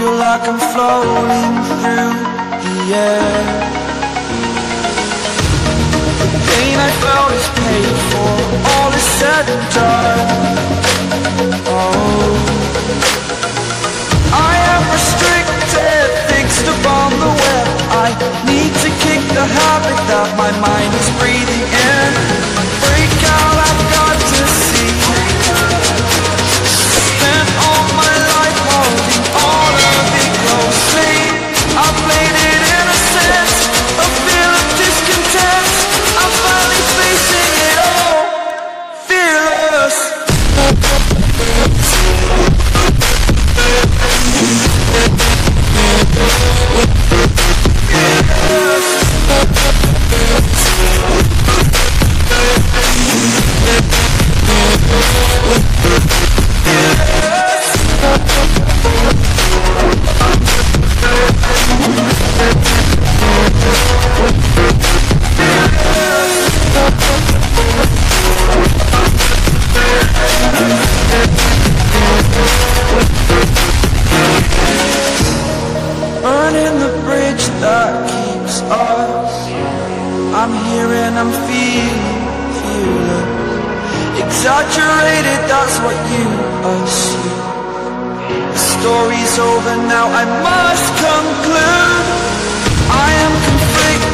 feel like I'm floating through the air. The pain I felt is paid for, all is said and done. Oh, I am restricted, fixed upon the web. I need to kick the habit that my mind is breathing in. Break out, I've got to see. Spent all my life holding all of it closely. I played it innocent, a feel of discontent. I'm finally facing it all, fearless. I'm here and I'm feeling exaggerated, that's what you assume. The story's over now, I must conclude. I am conflicted.